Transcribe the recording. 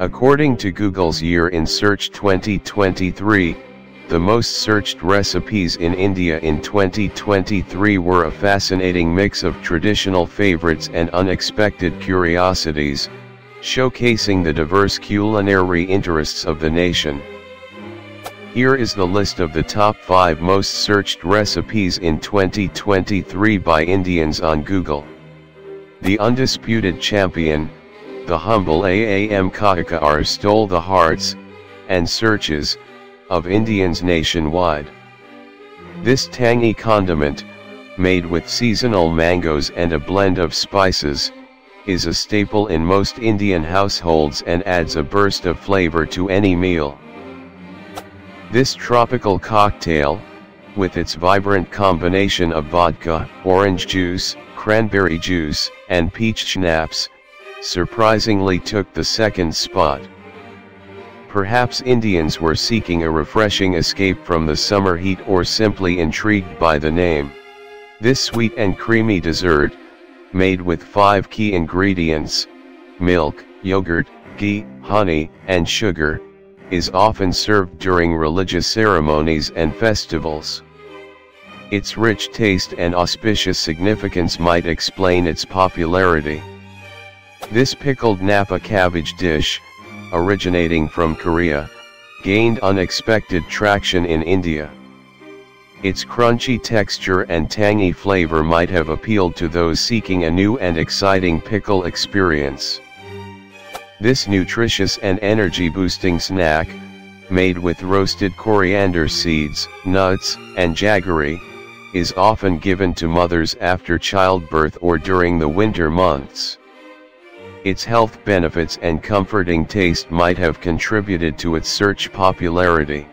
According to Google's Year in Search 2023, the most searched recipes in India in 2023 were a fascinating mix of traditional favorites and unexpected curiosities, showcasing the diverse culinary interests of the nation. Here is the list of the top 5 most searched recipes in 2023 by Indians on Google. The undisputed champion, the humble aam ka achaar stole the hearts and searches of Indians nationwide. This tangy condiment, made with seasonal mangoes and a blend of spices, is a staple in most Indian households and adds a burst of flavor to any meal. This tropical cocktail, with its vibrant combination of vodka, orange juice, cranberry juice, and peach schnapps, surprisingly took the second spot. Perhaps Indians were seeking a refreshing escape from the summer heat or simply intrigued by the name. This sweet and creamy dessert, made with 5 key ingredients, milk, yogurt, ghee, honey, and sugar, is often served during religious ceremonies and festivals. Its rich taste and auspicious significance might explain its popularity. This pickled Napa cabbage dish, originating from Korea, gained unexpected traction in India. Its crunchy texture and tangy flavor might have appealed to those seeking a new and exciting pickle experience. This nutritious and energy-boosting snack, made with roasted coriander seeds, nuts, and jaggery, is often given to mothers after childbirth or during the winter months. Its health benefits and comforting taste might have contributed to its search popularity.